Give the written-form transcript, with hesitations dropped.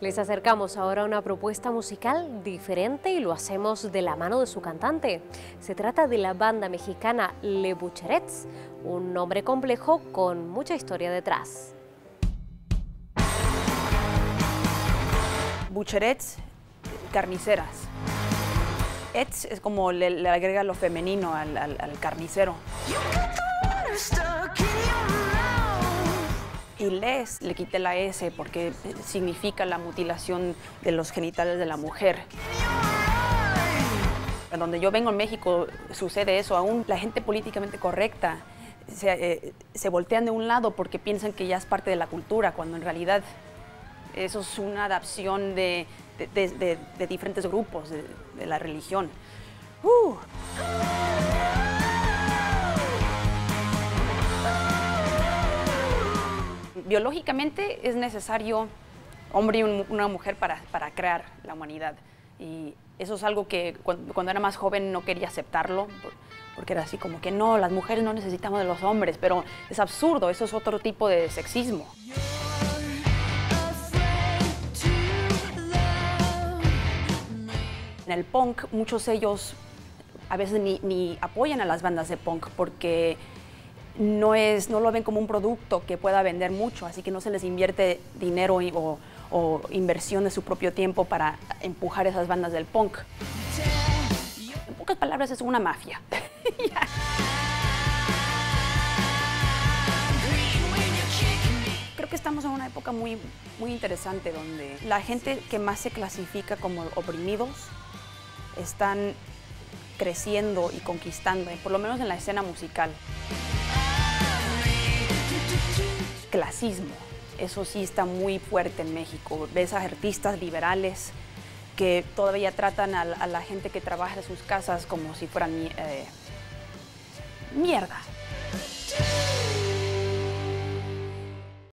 Les acercamos ahora una propuesta musical diferente y lo hacemos de la mano de su cantante. Se trata de la banda mexicana Le Butcherettes, un nombre complejo con mucha historia detrás. Butcherettes, carniceras. Etz es como le agrega lo femenino al carnicero. Y les, le quité la S porque significa la mutilación de los genitales de la mujer. En donde yo vengo en México sucede eso, aún la gente políticamente correcta se voltean de un lado porque piensan que ya es parte de la cultura, cuando en realidad eso es una adaptación de diferentes grupos de la religión. Biológicamente es necesario hombre y una mujer para crear la humanidad, y eso es algo que cuando era más joven no quería aceptarlo, porque era así como que no, las mujeres no necesitamos de los hombres, pero es absurdo, eso es otro tipo de sexismo. En el punk muchos ellos a veces ni apoyan a las bandas de punk porque no lo ven como un producto que pueda vender mucho, así que no se les invierte dinero o inversión de su propio tiempo para empujar esas bandas del punk. En pocas palabras, es una mafia. Creo que estamos en una época muy, muy interesante donde la gente que más se clasifica como oprimidos están creciendo y conquistando, por lo menos en la escena musical. Clasismo, eso sí está muy fuerte en México. Ves a artistas liberales que todavía tratan a la gente que trabaja en sus casas como si fueran mierda.